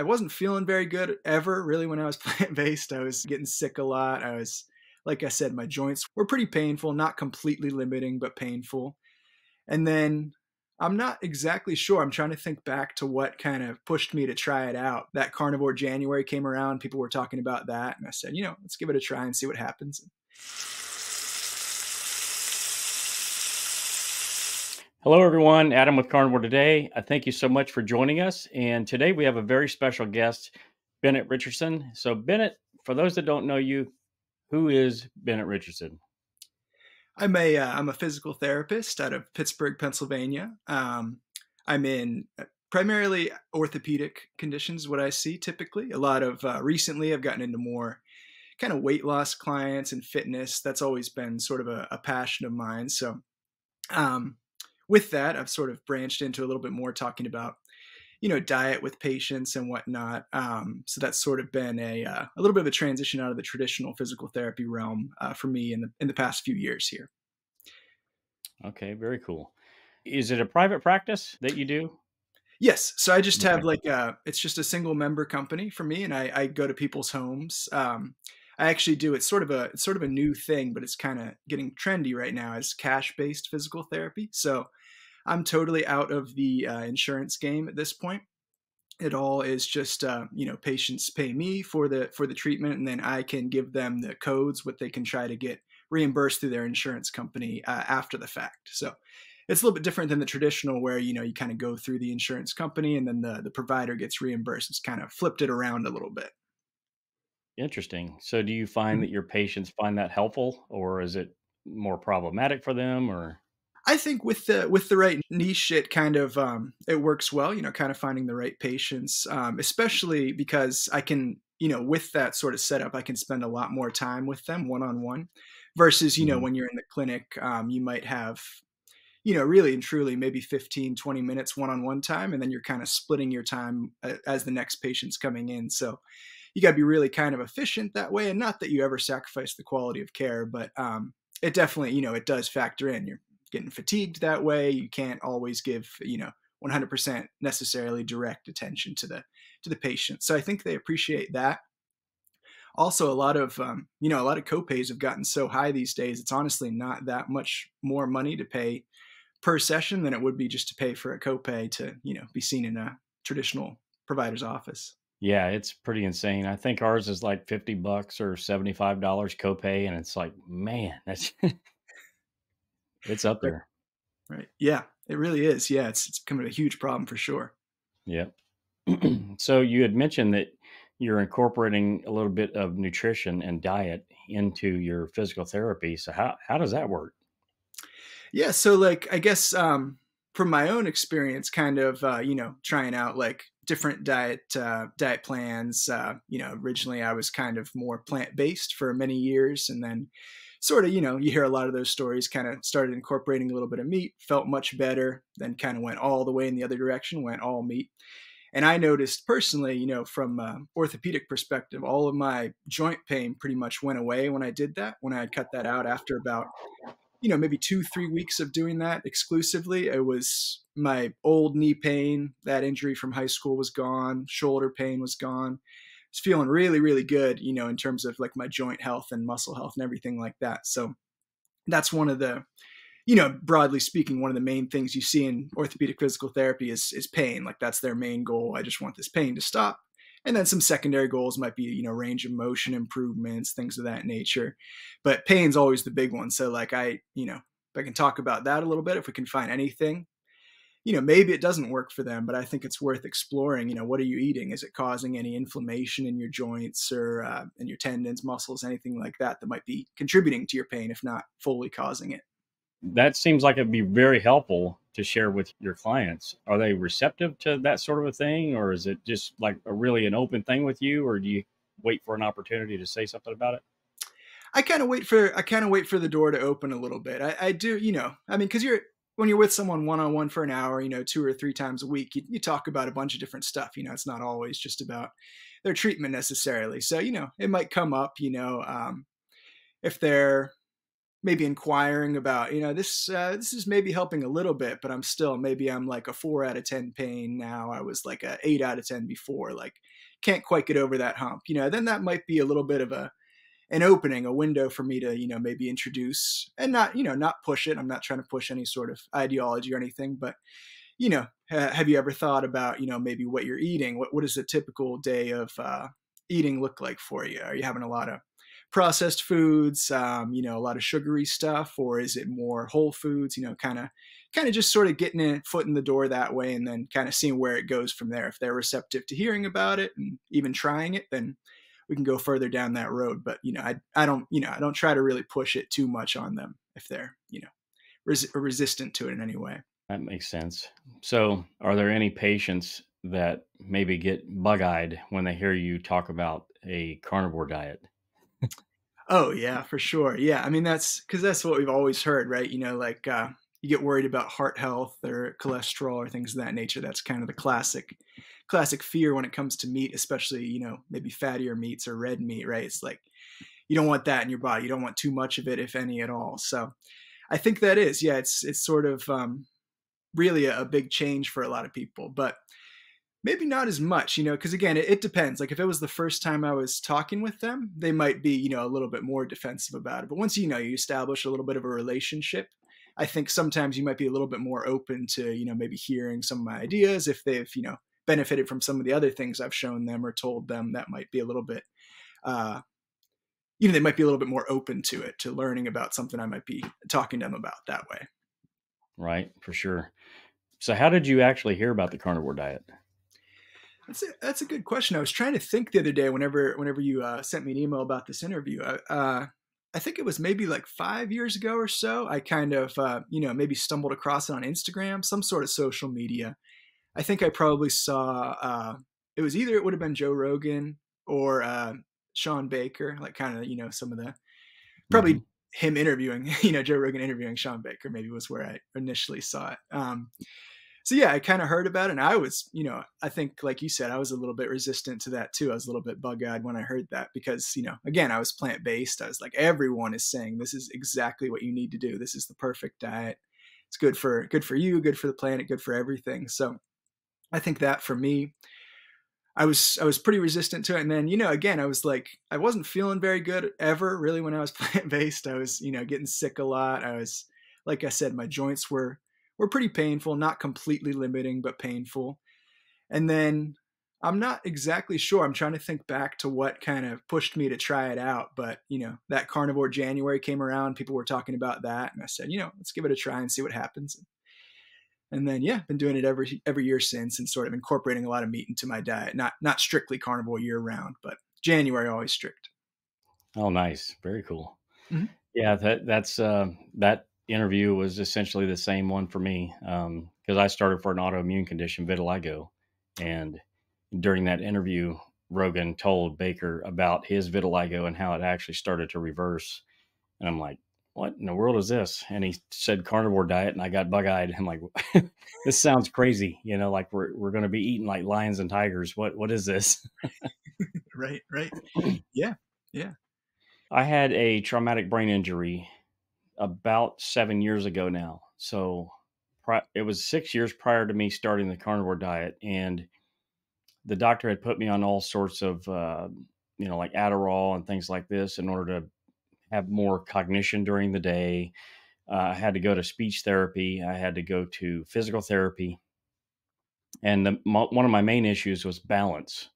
I wasn't feeling very good ever, really, when I was plant-based. I was getting sick a lot. I was, like I said, my joints were pretty painful, not completely limiting, but painful. And then I'm not exactly sure. I'm trying to think back to what kind of pushed me to try it out. That Carnivore January came around. People were talking about that. And I said, you know, let's give it a try and see what happens. Hello, everyone. Adam with Carnivore Today. I thank you so much for joining us. And today we have a very special guest, Bennett Richardson. So Bennett, for those that don't know you, who is Bennett Richardson? I'm a physical therapist out of Pittsburgh, Pennsylvania. I'm in primarily orthopedic conditions, what I see typically. A lot of recently I've gotten into more kind of weight loss clients and fitness. That's always been sort of a passion of mine. So with that, I've sort of branched into a little bit more talking about, you know, diet with patients and whatnot. So that's sort of been a little bit of a transition out of the traditional physical therapy realm for me in the past few years here. Okay, very cool. Is it a private practice that you do? Yes. So I just have like it's just a single member company for me, and I go to people's homes. I actually do. It's sort of a new thing, but it's kind of getting trendy right now as cash-based physical therapy. So I'm totally out of the insurance game at this point. It all is just you know, patients pay me for the treatment, and then I can give them the codes what they can try to get reimbursed through their insurance company after the fact. So it's a little bit different than the traditional where, you know, you kind of go through the insurance company and then the provider gets reimbursed. It's kind of flipped it around a little bit. Interesting. So do you find that your patients find that helpful, or is it more problematic for them? Or I think with the right niche, it kind of it works well, you know, kind of finding the right patients, especially because I can, you know, with that sort of setup, I can spend a lot more time with them one-on-one versus, you know, when you're in the clinic, you might have, you know, really and truly maybe 15, 20 minutes one-on-one time, and then you're kind of splitting your time as the next patient's coming in. So you got to be really kind of efficient that way. And not that you ever sacrifice the quality of care, but it definitely, you know, it does factor in. You're getting fatigued that way. You can't always give, you know, 100% necessarily direct attention to the patient. So I think they appreciate that. Also, a lot of, you know, a lot of copays have gotten so high these days. It's honestly not that much more money to pay per session than it would be just to pay for a copay to, you know, be seen in a traditional provider's office. Yeah, it's pretty insane. I think ours is like $50 or $75 copay. And it's like, man, that's it's up there. Right. Yeah, it really is. Yeah, it's becoming a huge problem for sure. Yeah. So you had mentioned that you're incorporating a little bit of nutrition and diet into your physical therapy. So how does that work? Yeah. So like, I guess from my own experience, kind of, you know, trying out like different diet plans. You know, originally I was kind of more plant-based for many years, and then sort of, you know, you hear a lot of those stories, kind of started incorporating a little bit of meat, felt much better, then kind of went all the way in the other direction, went all meat. And I noticed personally, you know, from an orthopedic perspective, all of my joint pain pretty much went away when I did that, when I had cut that out after about, you know, maybe 2-3 weeks of doing that exclusively. It was my old knee pain, that injury from high school was gone, shoulder pain was gone. I was feeling really, really good, you know, in terms of like my joint health and muscle health and everything like that. So that's one of the, you know, broadly speaking, one of the main things you see in orthopedic physical therapy is pain. Like that's their main goal. I just want this pain to stop. And then some secondary goals might be, you know, range of motion improvements, things of that nature. But pain's always the big one. So like you know, if I can talk about that a little bit, if we can find anything, you know, maybe it doesn't work for them, but I think it's worth exploring. You know, what are you eating? Is it causing any inflammation in your joints or in your tendons, muscles, anything like that that might be contributing to your pain, if not fully causing it? That seems like it'd be very helpful to share with your clients. Are they receptive to that sort of a thing? Or is it just like really an open thing with you? Or do you wait for an opportunity to say something about it? I kind of wait for the door to open a little bit. I do, you know, I mean, cause when you're with someone one-on-one for an hour, you know, 2 or 3 times a week, you talk about a bunch of different stuff. You know, it's not always just about their treatment necessarily. So, you know, it might come up, you know, if they're, maybe inquiring about, you know, this is maybe helping a little bit, but I'm still, maybe I'm like a 4 out of 10 pain now. I was like a 8 out of 10 before, like can't quite get over that hump, you know, then that might be a little bit of an opening, a window for me to, you know, maybe introduce and not, you know, not push it. I'm not trying to push any sort of ideology or anything, but, you know, have you ever thought about, you know, maybe what you're eating? What does a typical day of eating look like for you? Are you having a lot of processed foods, you know, a lot of sugary stuff, or is it more whole foods, you know, kind of just sort of getting a foot in the door that way and then kind of seeing where it goes from there. If they're receptive to hearing about it and even trying it, then we can go further down that road. But, you know, I don't try to really push it too much on them if they're, you know, resistant to it in any way. That makes sense. So are there any patients that maybe get bug-eyed when they hear you talk about a carnivore diet? Oh yeah, for sure. Yeah. I mean, that's because that's what we've always heard, right? You know, like you get worried about heart health or cholesterol or things of that nature. That's kind of the classic fear when it comes to meat, especially, you know, maybe fattier meats or red meat, right? It's like, you don't want that in your body. You don't want too much of it, if any at all. So I think that is, yeah, it's sort of really a big change for a lot of people, but maybe not as much, you know, because again, it depends. Like if it was the first time I was talking with them, they might be, you know, a little bit more defensive about it. But once, you know, you establish a little bit of a relationship, I think sometimes you might be a little bit more open to, you know, maybe hearing some of my ideas if they've, you know, benefited from some of the other things I've shown them or told them. That might be a little bit, you know, they might be a little bit more open to it, to learning about something I might be talking to them about that way. Right, for sure. So how did you actually hear about the carnivore diet? That's a good question. I was trying to think the other day, whenever you sent me an email about this interview, I think it was maybe like 5 years ago or so. I kind of, you know, maybe stumbled across it on Instagram, some sort of social media. I think I probably saw, it was either, it would have been Joe Rogan or Sean Baker, like kind of, you know, some of the, probably him interviewing, you know, Joe Rogan interviewing Sean Baker maybe was where I initially saw it. So yeah, I kind of heard about it and I was, you know, I think like you said, I was a little bit resistant to that too. I was a little bit bug-eyed when I heard that because, you know, again, I was plant-based. I was like, everyone is saying this is exactly what you need to do. This is the perfect diet. It's good for you, good for the planet, good for everything. So I think that for me, I was pretty resistant to it. And then, you know, again, I was like, I wasn't feeling very good ever really when I was plant-based. I was, you know, getting sick a lot. I was, like I said, my joints were pretty painful, not completely limiting, but painful. And then I'm not exactly sure. I'm trying to think back to what kind of pushed me to try it out. But, you know, that Carnivore January came around, people were talking about that. And I said, you know, let's give it a try and see what happens. And then, yeah, been doing it every year since and sort of incorporating a lot of meat into my diet. Not strictly carnivore year round, but January always strict. Oh, nice. Very cool. Mm-hmm. Yeah, that's interview was essentially the same one for me because I started for an autoimmune condition, vitiligo. And during that interview, Rogan told Baker about his vitiligo and how it actually started to reverse. And I'm like, what in the world is this? And he said carnivore diet and I got bug-eyed. I'm like, this sounds crazy. You know, like we're going to be eating like lions and tigers. What is this? Right, right. Yeah, yeah. I had a traumatic brain injury about 7 years ago now. So it was 6 years prior to me starting the carnivore diet. And the doctor had put me on all sorts of, you know, like Adderall and things like this in order to have more cognition during the day. I had to go to speech therapy. I had to go to physical therapy. And one of my main issues was balance.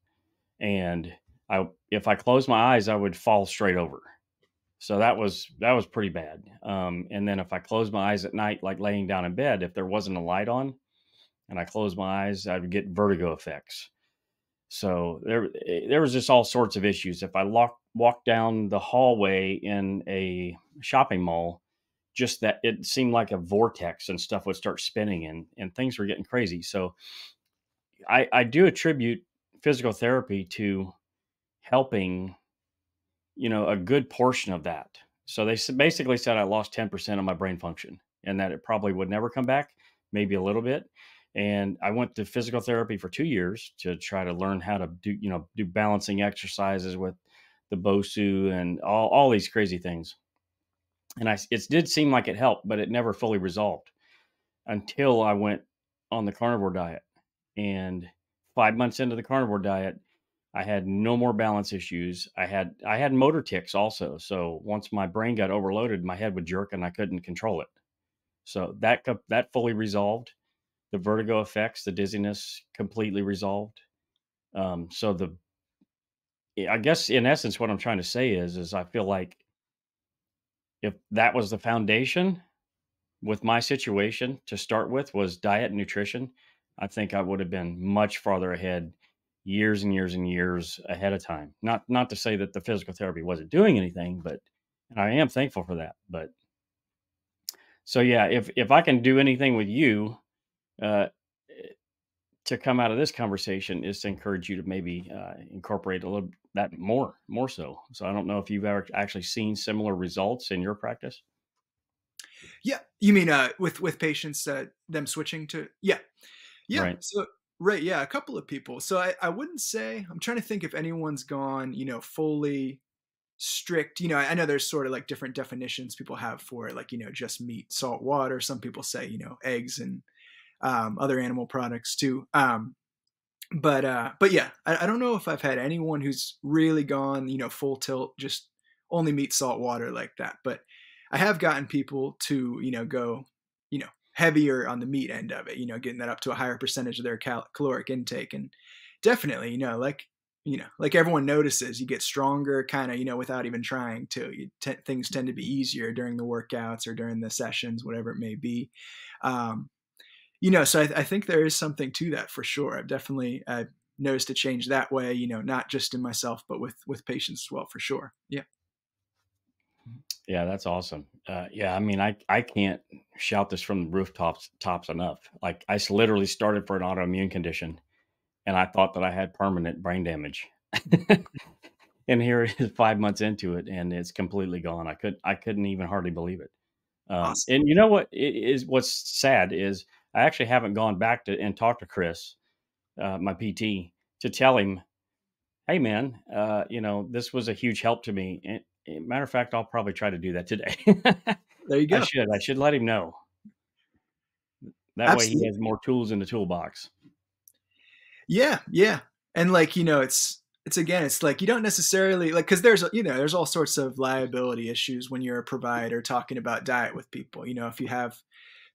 And if I closed my eyes, I would fall straight over. So that was pretty bad. And then if I closed my eyes at night, like laying down in bed, if there wasn't a light on and I closed my eyes, I would get vertigo effects. So there was just all sorts of issues. If I walked down the hallway in a shopping mall, just that it seemed like a vortex and stuff would start spinning and things were getting crazy. So I do attribute physical therapy to helping, you know, a good portion of that. So they basically said I lost 10% of my brain function and that it probably would never come back, maybe a little bit. And I went to physical therapy for 2 years to try to learn how to do, you know, do balancing exercises with the BOSU and all these crazy things. And it did seem like it helped, but it never fully resolved until I went on the carnivore diet. And 5 months into the carnivore diet, I had no more balance issues. I had motor tics also. So once my brain got overloaded, my head would jerk and I couldn't control it. So that fully resolved. The vertigo effects, the dizziness completely resolved. I guess in essence, what I'm trying to say is I feel like if that was the foundation with my situation to start with was diet and nutrition, I think I would have been much farther ahead, years and years and years ahead of time. Not to say that the physical therapy wasn't doing anything, but, and I am thankful for that. But so yeah, if I can do anything with you, to come out of this conversation is to encourage you to maybe incorporate a little that more so. So I don't know if you've ever actually seen similar results in your practice. Yeah. You mean with patients, them switching to, yeah. Right. So, right. Yeah. A couple of people. So I wouldn't say, I'm trying to think if anyone's gone, fully strict, I know there's sort of like different definitions people have for it, like, just meat, salt, water. Some people say, eggs and, other animal products too. But yeah, I don't know if I've had anyone who's really gone, full tilt, just only meat, salt, water like that. But I have gotten people to, go, heavier on the meat end of it, getting that up to a higher percentage of their caloric intake. And definitely, like everyone notices, you get stronger kind of, without even trying to. Things tend to be easier during the workouts or during the sessions, whatever it may be. So I think there is something to that for sure. I've definitely noticed a change that way, not just in myself, but with patients as well, for sure. Yeah. Yeah, that's awesome. Yeah, I mean, I can't shout this from the rooftops enough. Like I literally started for an autoimmune condition and I thought that I had permanent brain damage. And here it is 5 months into it and it's completely gone. I couldn't even hardly believe it. Awesome. And you know what is what's sad is I actually haven't gone back to and talked to Chris, my PT, to tell him, hey man, this was a huge help to me. And matter of fact, I'll probably try to do that today. There you go. I should let him know. That Absolutely. Way he has more tools in the toolbox. Yeah. Yeah. And like, it's again, it's like, you don't necessarily like, cause there's, there's all sorts of liability issues when you're a provider talking about diet with people, if you have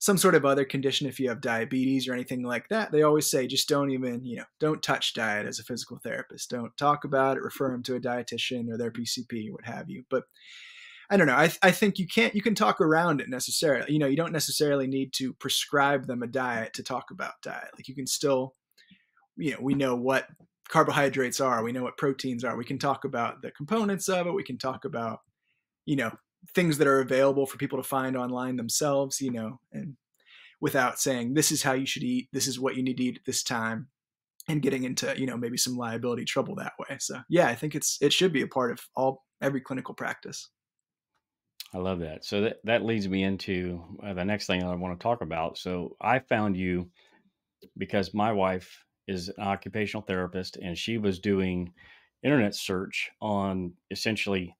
some sort of other condition, if you have diabetes or anything like that, they always say, just don't even, don't touch diet as a physical therapist. Don't talk about it, refer them to a dietitian or their PCP, what have you. But I don't know. I think you can talk around it necessarily. You don't necessarily need to prescribe them a diet to talk about diet. Like you can still, we know what carbohydrates are. We know what proteins are. We can talk about the components of it. We can talk about, things that are available for people to find online themselves, and without saying, this is how you should eat. This is what you need to eat at this time and getting into, maybe some liability trouble that way. So yeah, I think it should be a part of every clinical practice. I love that. So that leads me into the next thing I want to talk about. So I found you because my wife is an occupational therapist and she was doing internet search on essentially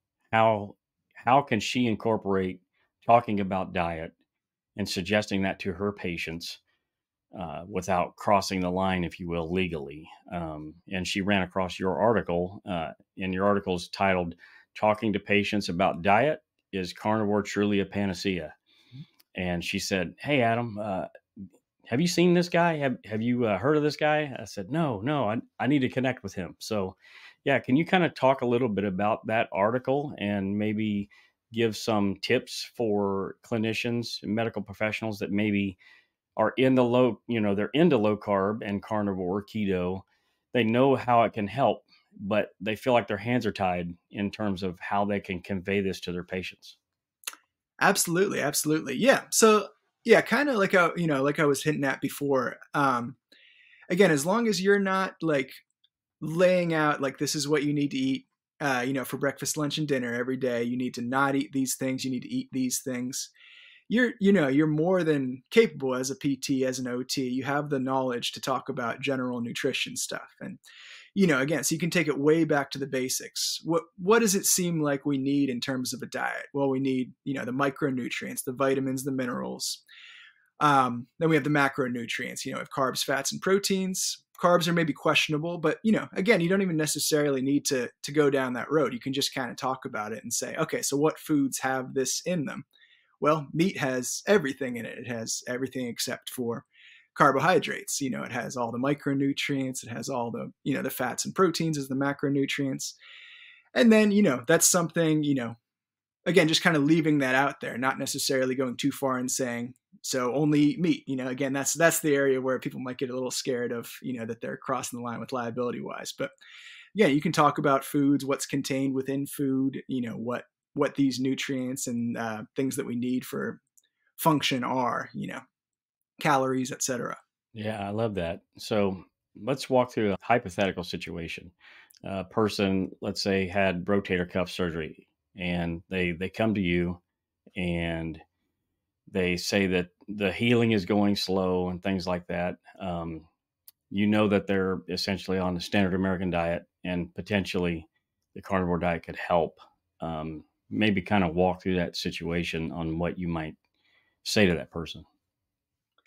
how can she incorporate talking about diet and suggesting that to her patients without crossing the line, if you will, legally. And she ran across your article and your article is titled Talking to Patients About Diet Is Carnivore Truly a Panacea? And she said, hey, Adam, have you seen this guy? Have you heard of this guy? I said, no, I need to connect with him. So yeah. Can you kind of talk a little bit about that article and maybe give some tips for clinicians and medical professionals that maybe are in the low, they're into low carb and carnivore keto. They know how it can help, but they feel like their hands are tied in terms of how they can convey this to their patients. Absolutely. Absolutely. Yeah. So yeah, kind of like, like I was hinting at before, again, as long as you're not like laying out like this is what you need to eat for breakfast, lunch, and dinner every day, you need to not eat these things, you need to eat these things, you're more than capable as a PT, as an OT. You have the knowledge to talk about general nutrition stuff, and you know, again, so you can take it way back to the basics. What does it seem like we need in terms of a diet? Well, we need, you know, the micronutrients, the vitamins, the minerals. Then we have the macronutrients, you know, we have carbs, fats, and proteins. Carbs are maybe questionable, but, you know, again, you don't even necessarily need to go down that road. You can just kind of talk about it and say, okay, so what foods have this in them? Well, meat has everything in it. It has everything except for carbohydrates. You know, it has all the micronutrients. It has all the, you know, the fats and proteins as the macronutrients. And then, you know, that's something, you know, again, just kind of leaving that out there, not necessarily going too far and saying, so only eat meat. You know, again, that's the area where people might get a little scared of, you know, that they're crossing the line with liability wise. But yeah, you can talk about foods, what's contained within food, you know, what these nutrients and things that we need for function are, you know, calories, et cetera. Yeah, I love that. So let's walk through a hypothetical situation. A person, let's say, had rotator cuff surgery, and they come to you and they say that the healing is going slow and things like that. You know that they're essentially on the standard American diet, and potentially the carnivore diet could help. Maybe kind of walk through that situation on what you might say to that person.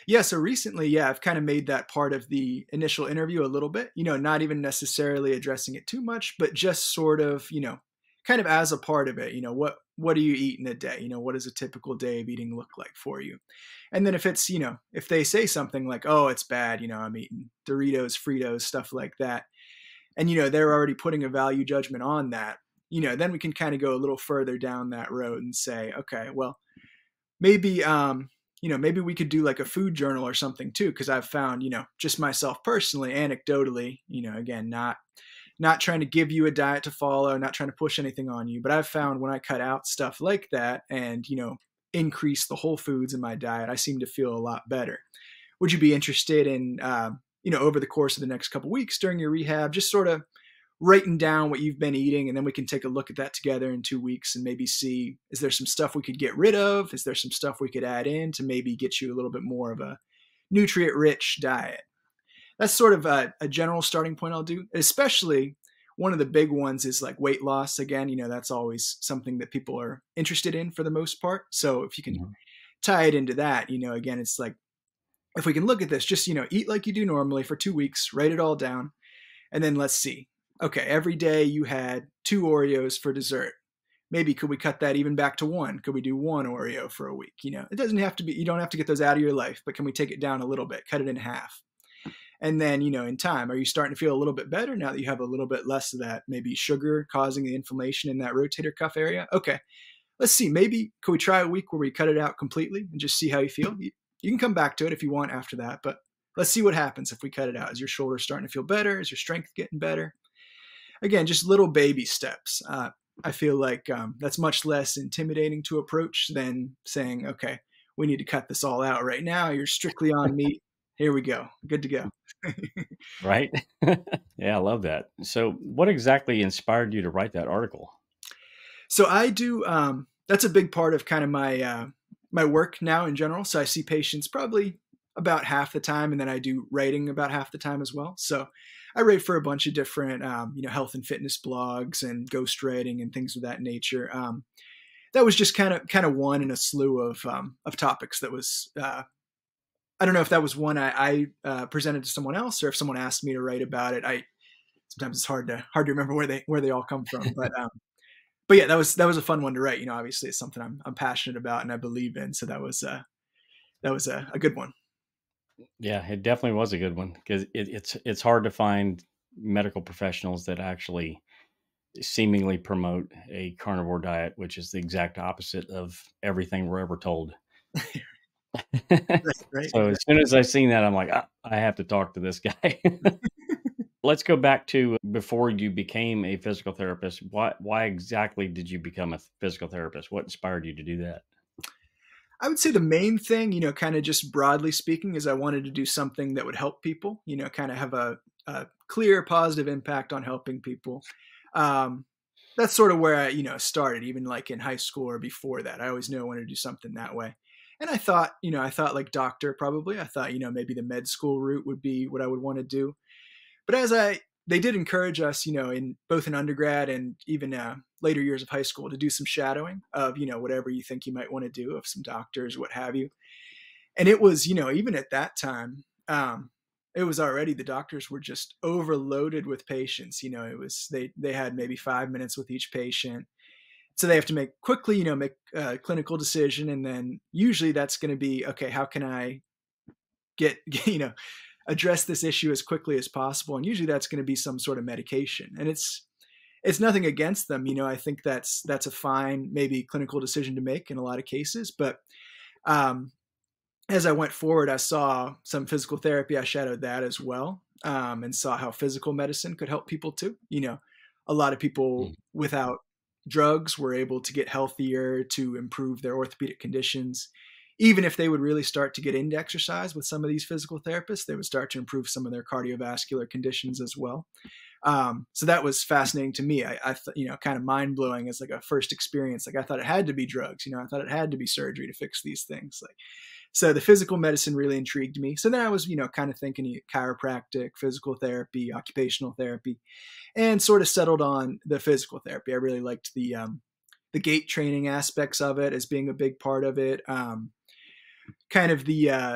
Yeah. So recently, yeah, I've kind of made that part of the initial interview a little bit, you know, not even necessarily addressing it too much, but just sort of, you know, kind of as a part of it, you know, what do you eat in a day? You know, what does a typical day of eating look like for you? And then if it's, you know, if they say something like, oh, it's bad, you know, I'm eating Doritos, Fritos, stuff like that. And, you know, they're already putting a value judgment on that. You know, then we can kind of go a little further down that road and say, okay, well, maybe, you know, maybe we could do like a food journal or something too. Cause I've found, you know, just myself personally, anecdotally, you know, again, not trying to give you a diet to follow, not trying to push anything on you, but I've found when I cut out stuff like that and, you know, increase the whole foods in my diet, I seem to feel a lot better. Would you be interested in, you know, over the course of the next couple of weeks during your rehab, just sort of writing down what you've been eating, and then we can take a look at that together in 2 weeks and maybe see, is there some stuff we could get rid of? Is there some stuff we could add in to maybe get you a little bit more of a nutrient-rich diet? That's sort of a general starting point I'll do. Especially one of the big ones is like weight loss. Again, you know, that's always something that people are interested in for the most part. So if you can tie it into that, you know, again, it's like, if we can look at this, just, you know, eat like you do normally for 2 weeks, write it all down, and then let's see. Okay, every day you had 2 Oreos for dessert. Maybe could we cut that even back to 1? Could we do 1 Oreo for a week? You know, it doesn't have to be, you don't have to get those out of your life, but can we take it down a little bit, cut it in half? And then, you know, in time, are you starting to feel a little bit better now that you have a little bit less of that, maybe sugar causing the inflammation in that rotator cuff area? Okay, let's see, maybe could we try a week where we cut it out completely and just see how you feel? You can come back to it if you want after that, but let's see what happens if we cut it out. Is your shoulder starting to feel better? Is your strength getting better? Again, just little baby steps. I feel like that's much less intimidating to approach than saying, okay, we need to cut this all out right now. You're strictly on meat. Here we go. Good to go. Right. Yeah, I love that. So what exactly inspired you to write that article? So I do, that's a big part of kind of my, my work now in general. So I see patients probably about half the time, and then I do writing about half the time as well. So I write for a bunch of different, you know, health and fitness blogs and ghostwriting and things of that nature. That was just kind of one in a slew of topics that was, I don't know if that was one I presented to someone else, or if someone asked me to write about it. Sometimes it's hard to remember where they all come from, but yeah, that was a fun one to write. You know, obviously it's something I'm passionate about and I believe in. So that was a good one. Yeah, it definitely was a good one, because it's hard to find medical professionals that actually seemingly promote a carnivore diet, which is the exact opposite of everything we're ever told. Right. So as soon as I seen that, I'm like, I have to talk to this guy. Let's go back to before you became a physical therapist. Why exactly did you become a physical therapist? What inspired you to do that? I would say the main thing, you know, kind of just broadly speaking, is I wanted to do something that would help people, you know, kind of have a clear, positive impact on helping people. That's sort of where I, you know, started, even like in high school or before that. I always knew I wanted to do something that way. And I thought like doctor, probably. I thought, you know, maybe the med school route would be what I would want to do. But as I they did encourage us, you know, in both in undergrad and even later years of high school, to do some shadowing of, you know, whatever you think you might want to do, of some doctors, what have you. And it was, you know, even at that time, it was already, the doctors were just overloaded with patients. You know, it was, they had maybe 5 minutes with each patient. So they have to make quickly, you know, make a clinical decision. And then usually that's going to be, okay, how can I get, you know, address this issue as quickly as possible? And usually that's going to be some sort of medication. And it's nothing against them. You know, I think that's a fine, maybe clinical decision to make in a lot of cases. But, as I went forward, I saw some physical therapy. I shadowed that as well, and saw how physical medicine could help people too. You know, a lot of people without drugs were able to get healthier, to improve their orthopedic conditions. Even if they would really start to get into exercise with some of these physical therapists, they would start to improve some of their cardiovascular conditions as well. So that was fascinating to me. I thought, you know, kind of mind blowing as like a first experience. Like I thought it had to be drugs, you know, I thought it had to be surgery to fix these things. Like, so the physical medicine really intrigued me. So then I was, you know, kind of thinking chiropractic, physical therapy, occupational therapy, and sort of settled on the physical therapy. I really liked the gait training aspects of it as being a big part of it. Kind of the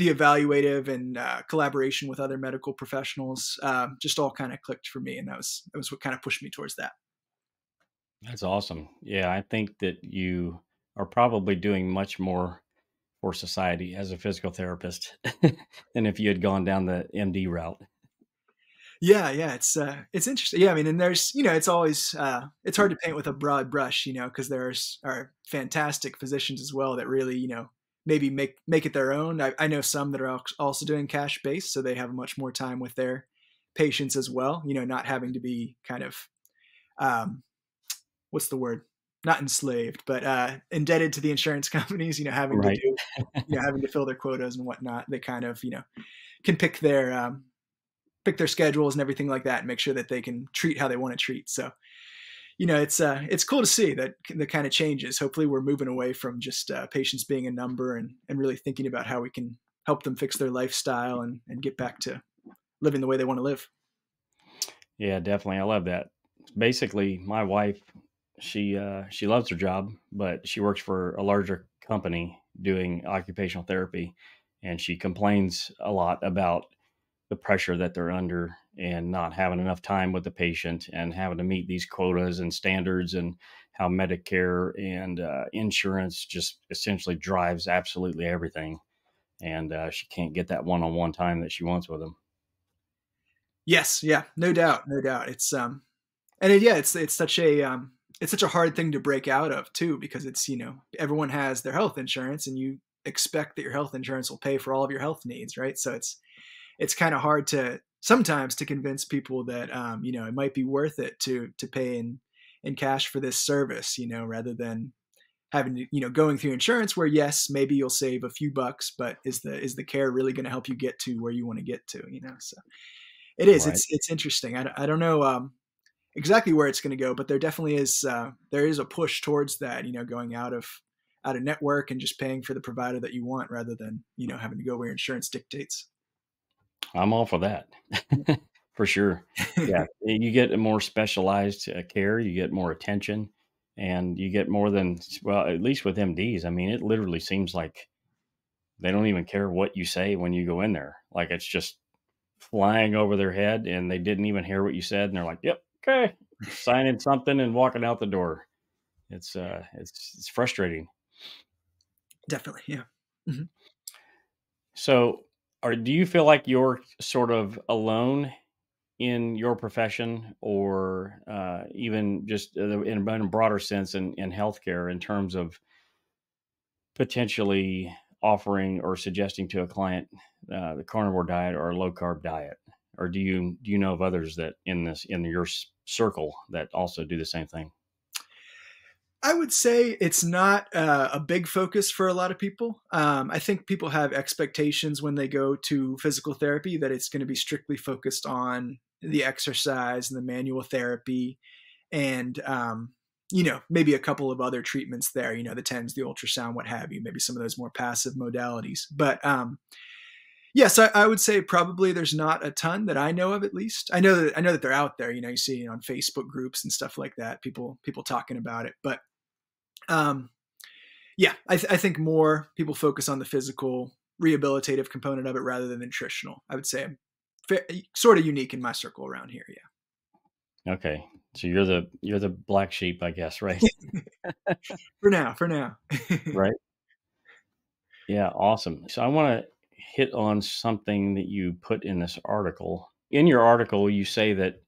evaluative and collaboration with other medical professionals, just all kind of clicked for me. And that was what kind of pushed me towards that. That's awesome. Yeah, I think that you are probably doing much more for society as a physical therapist than if you had gone down the MD route. Yeah. It's interesting. Yeah. I mean, and there's, you know, it's always, it's hard to paint with a broad brush, you know, cause there are fantastic physicians as well that really, you know, maybe make it their own. I know some that are also doing cash-based, so they have much more time with their patients as well, you know, not having to be kind of, what's the word? Not enslaved, but indebted to the insurance companies, you know, having right. to do, you know, having to fill their quotas and whatnot. They kind of, you know, can pick their schedules and everything like that, and make sure that they can treat how they want to treat. So, you know, it's cool to see that the kind of changes. Hopefully, we're moving away from just patients being a number and really thinking about how we can help them fix their lifestyle and get back to living the way they want to live. Yeah, definitely. I love that. Basically, my wife, she loves her job, but she works for a larger company doing occupational therapy, and she complains a lot about the pressure that they're under and not having enough time with the patient and having to meet these quotas and standards, and how Medicare and insurance just essentially drives absolutely everything. And she can't get that one-on-one time that she wants with them. Yes. Yeah, no doubt. No doubt. It's, and it, yeah, it's such a hard thing to break out of too, because it's, you know, everyone has their health insurance and you expect that your health insurance will pay for all of your health needs. Right. So it's kind of hard to sometimes to convince people that, you know, it might be worth it to pay in cash for this service, you know, rather than having to, you know, going through insurance where, yes, maybe you'll save a few bucks, but is the care really going to help you get to where you want to get to, you know? So it is, right. It's interesting. I don't know, exactly where it's going to go, but there definitely is, there is a push towards that, you know, going out of network and just paying for the provider that you want rather than, you know, having to go where insurance dictates. I'm all for that. For sure. Yeah. You get a more specialized care, you get more attention, and you get more than, well, at least with MDs. I mean, it literally seems like they don't even care what you say when you go in there. Like it's just flying over their head and they didn't even hear what you said. And they're like, yep. Okay, signing something and walking out the door. It's frustrating. Definitely. Yeah. Mm-hmm. So do you feel like you're sort of alone in your profession, or even just in a broader sense in healthcare, in terms of potentially offering or suggesting to a client the carnivore diet or a low carb diet? Or do you know of others that in your circle that also do the same thing? I would say it's not a big focus for a lot of people. I think people have expectations when they go to physical therapy that it's going to be strictly focused on the exercise and the manual therapy, and you know, maybe a couple of other treatments there. You know, the TENS, the ultrasound, what have you. Maybe some of those more passive modalities, but Yes, I would say probably there's not a ton that I know of, at least. I know that they're out there. You know, you see on Facebook groups and stuff like that, people talking about it. But yeah, I think more people focus on the physical rehabilitative component of it rather than the nutritional. I would say I'm sort of unique in my circle around here. Yeah. Okay, so you're the black sheep, I guess, right? for now. Right. Yeah. Awesome. So I want to hit on something that you put in this article. In your article, you say that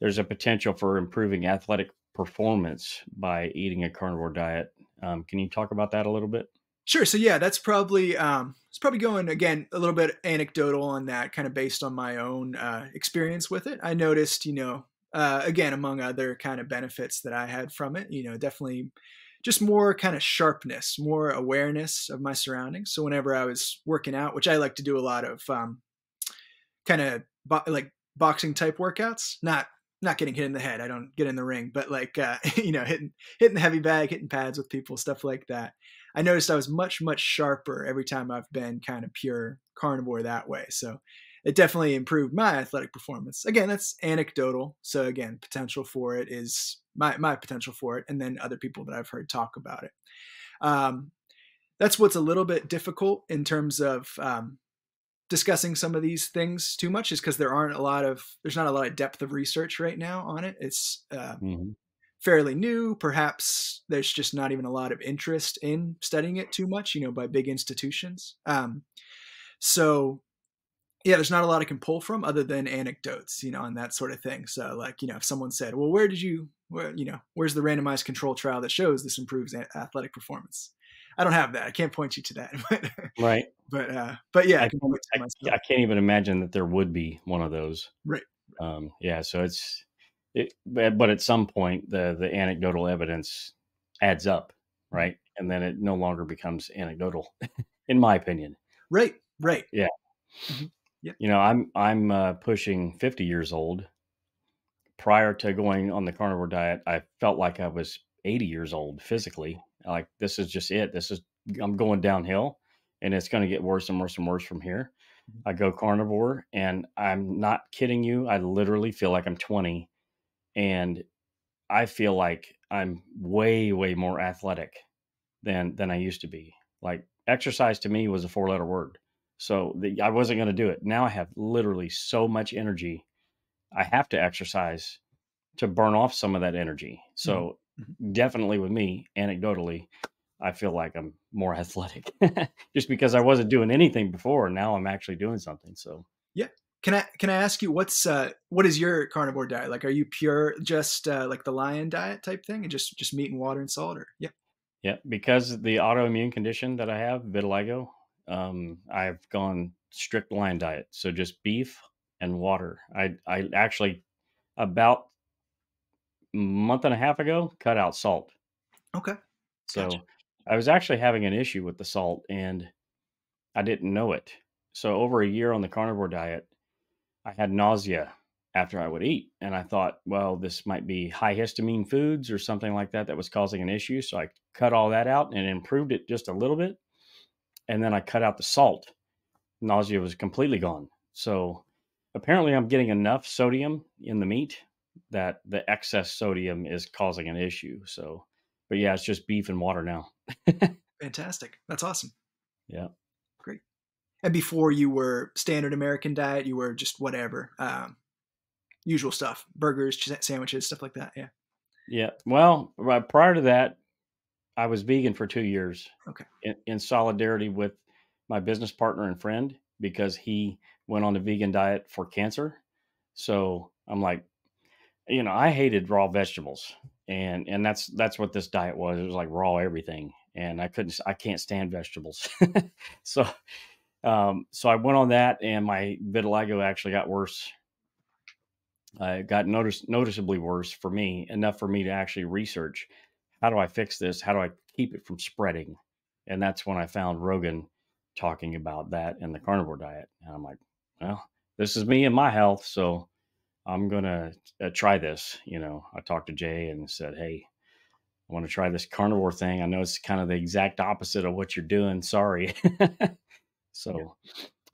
there's a potential for improving athletic performance by eating a carnivore diet. Can you talk about that a little bit? Sure. So yeah, that's probably, it's probably going, again, a little bit anecdotal on that, kind of based on my own experience with it. I noticed, again, among other kind of benefits that I had from it, definitely just more kind of sharpness, more awareness of my surroundings. So whenever I was working out, which I like to do a lot of kind of like boxing type workouts, not getting hit in the head. I don't get in the ring, but like, hitting the heavy bag, hitting pads with people, stuff like that. I noticed I was much, much sharper every time I've been kind of pure carnivore that way. So it definitely improved my athletic performance. Again, that's anecdotal. So again, potential for it is my potential for it, and then other people that I've heard talk about it. That's what's a little bit difficult in terms of discussing some of these things too much, is because there's not a lot of depth of research right now on it. It's fairly new. Perhaps there's just not even a lot of interest in studying it too much, by big institutions. So yeah, there's not a lot I can pull from other than anecdotes, and that sort of thing. So like, if someone said, well, where's the randomized control trial that shows this improves athletic performance? I don't have that. I can't point you to that. But, right. But yeah, I can't even imagine that there would be one of those. Right. Yeah. So but at some point the anecdotal evidence adds up. Right. And then it no longer becomes anecdotal in my opinion. Right. Right. Yeah. Mm-hmm. Yeah. I'm pushing 50 years old. Prior to going on the carnivore diet, I felt like I was 80 years old physically. Like, this is just it. I'm going downhill and it's going to get worse and worse and worse from here. I go carnivore and I'm not kidding you. I literally feel like I'm 20 and I feel like I'm way, way more athletic than I used to be. Like, exercise to me was a 4-letter word. So I wasn't going to do it. Now I have literally so much energy. I have to exercise to burn off some of that energy. So definitely with me, anecdotally, I feel like I'm more athletic just because I wasn't doing anything before. And now I'm actually doing something. So yeah. Can I ask you what is your carnivore diet? Like, are you pure, just like the lion diet type thing and just meat and water and salt, or? Yeah. Yeah. Because the autoimmune condition that I have, vitiligo, I've gone strict lion diet. So just beef and water. I actually, about a month and a half ago, cut out salt. Okay. So gotcha. I was actually having an issue with the salt and I didn't know it. So over a year on the carnivore diet, I had nausea after I would eat. And I thought, well, this might be high histamine foods or something like that was causing an issue. So I cut all that out and improved it just a little bit. And then I cut out the salt. Nausea was completely gone. So apparently I'm getting enough sodium in the meat that the excess sodium is causing an issue. So, but yeah, it's just beef and water now. Fantastic. That's awesome. Yeah. Great. And before you were standard American diet, you were just whatever, usual stuff, burgers, sandwiches, stuff like that. Yeah. Yeah. Well, prior to that, I was vegan for 2 years. Okay. In solidarity with my business partner and friend, because he went on a vegan diet for cancer. So I'm like, I hated raw vegetables, and that's what this diet was. It was like raw everything. And I can't stand vegetables. So I went on that and my vitiligo actually got worse. It got noticeably worse for me, enough for me to actually research, how do I fix this? How do I keep it from spreading? And that's when I found Rogan talking about that and the carnivore diet. And I'm like, well, this is me and my health. So I'm going to try this. I talked to Jay and said, hey, I want to try this carnivore thing. I know it's kind of the exact opposite of what you're doing. Sorry. So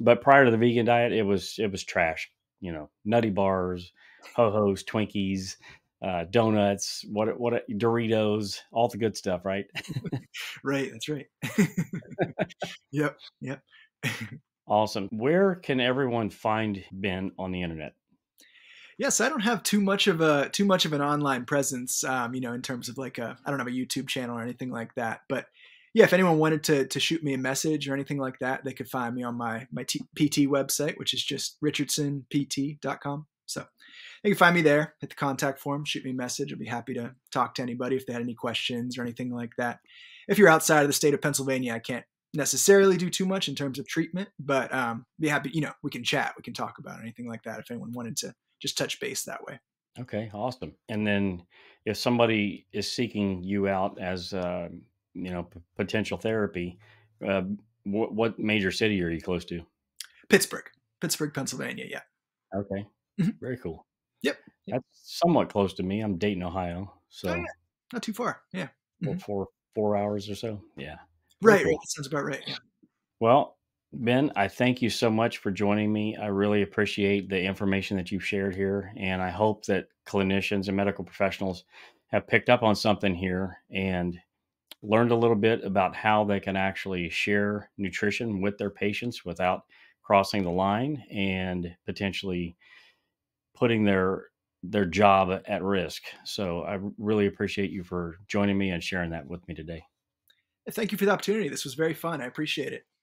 But prior to the vegan diet, it was trash. You know, nutty bars, Ho-Hos, Twinkies, donuts, what Doritos, all the good stuff, right? Right, that's right. Yep. Awesome. Where can everyone find Ben on the internet? Yes, I don't have too much of an online presence, in terms of I don't have a YouTube channel or anything like that. But yeah, if anyone wanted to shoot me a message or anything like that, they could find me on my PT website, which is just RichardsonPT.com. So they can find me there at the contact form, shoot me a message. I'd be happy to talk to anybody if they had any questions or anything like that. If you're outside of the state of Pennsylvania, I can't necessarily do too much in terms of treatment, but be happy, we can chat, we can talk about anything like that if anyone wanted to just touch base that way. Okay, awesome. And then if somebody is seeking you out as potential therapy, what major city are you close to? Pittsburgh, Pennsylvania. Yeah. Okay. Mm-hmm. Very cool. Yep. That's somewhat close to me. I'm Dayton, Ohio. So not too far. Yeah. Mm-hmm. Four hours or so. Yeah. Right. Cool. That sounds about right. Yeah. Well, Ben, I thank you so much for joining me. I really appreciate the information that you've shared here. And I hope that clinicians and medical professionals have picked up on something here and learned a little bit about how they can actually share nutrition with their patients without crossing the line and potentially putting their job at risk. So I really appreciate you for joining me and sharing that with me today. Thank you for the opportunity. This was very fun. I appreciate it.